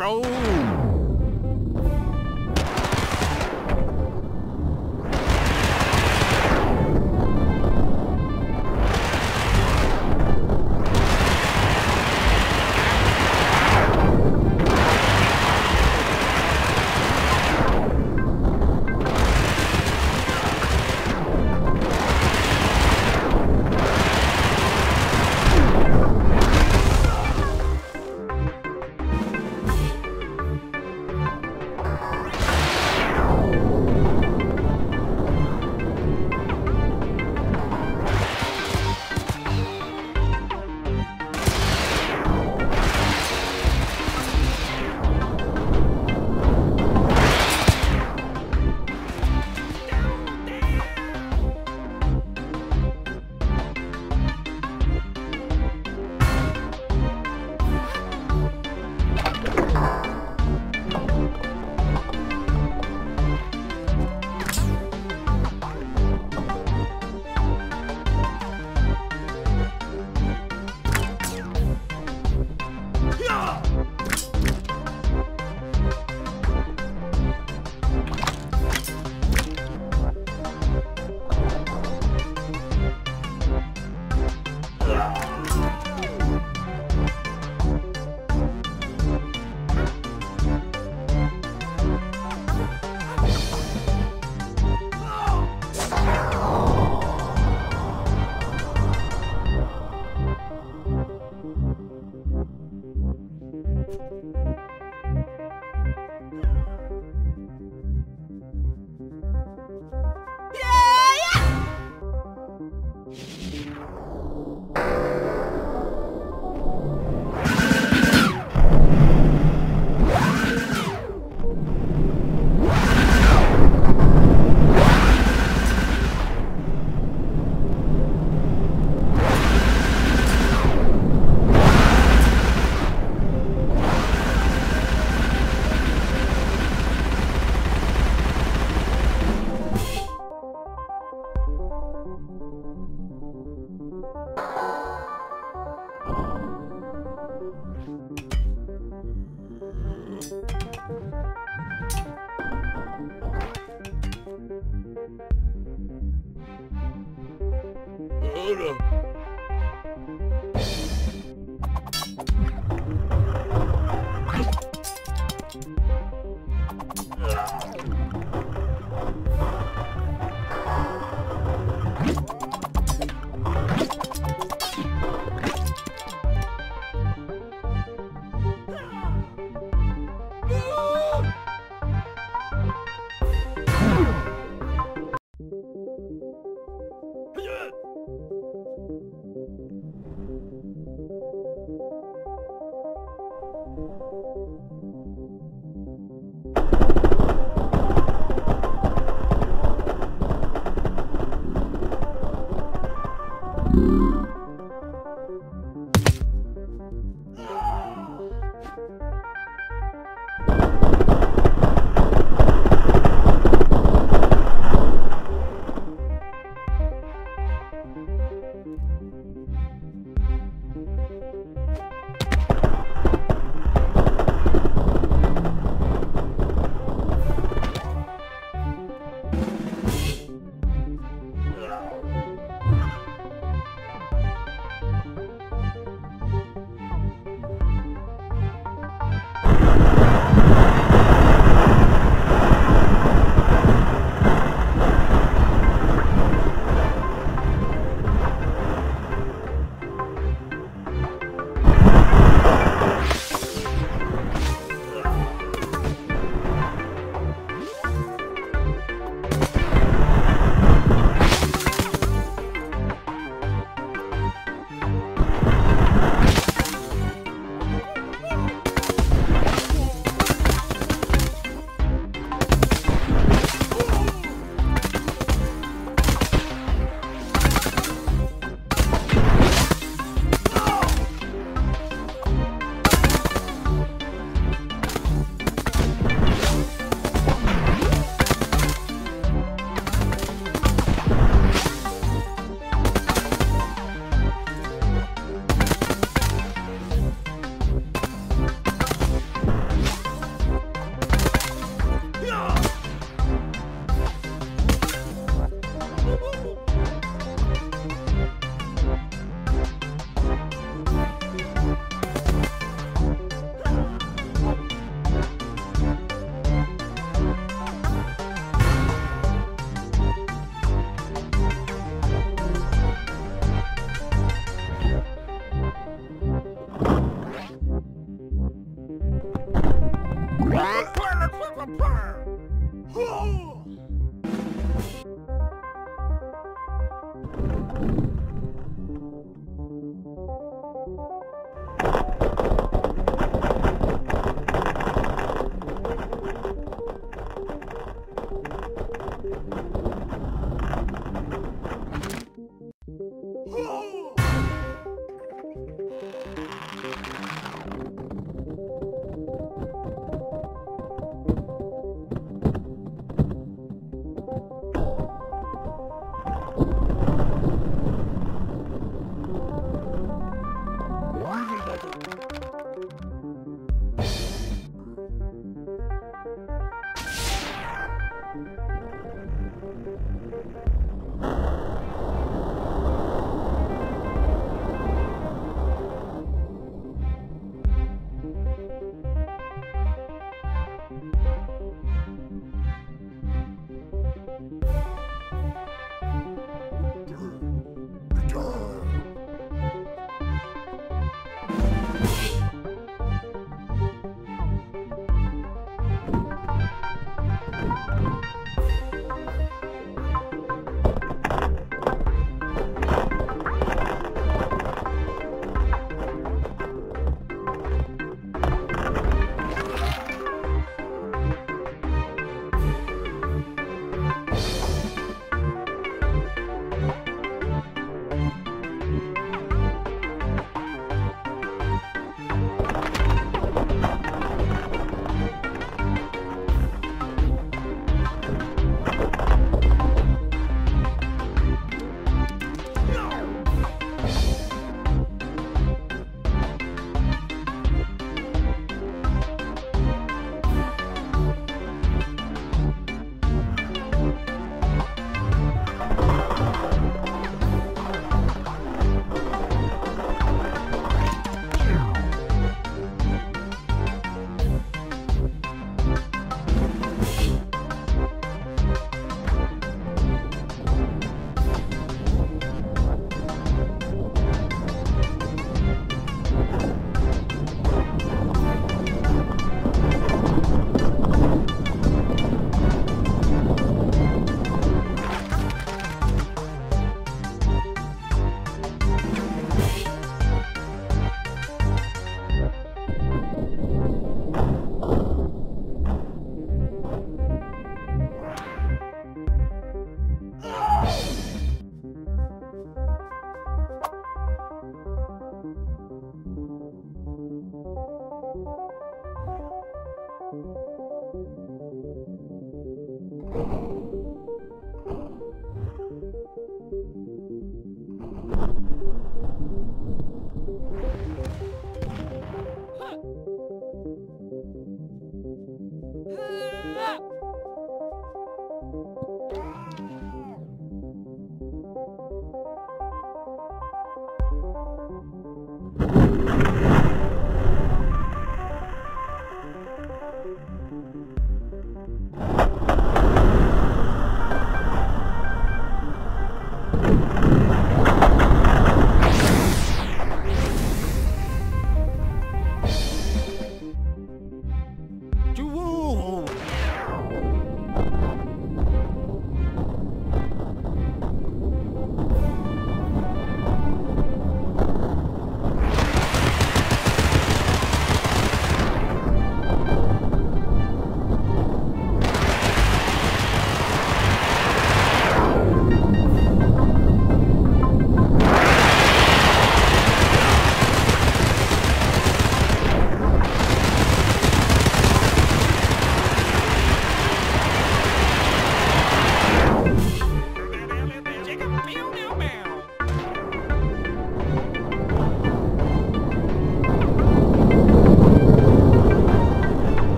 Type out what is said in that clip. bro.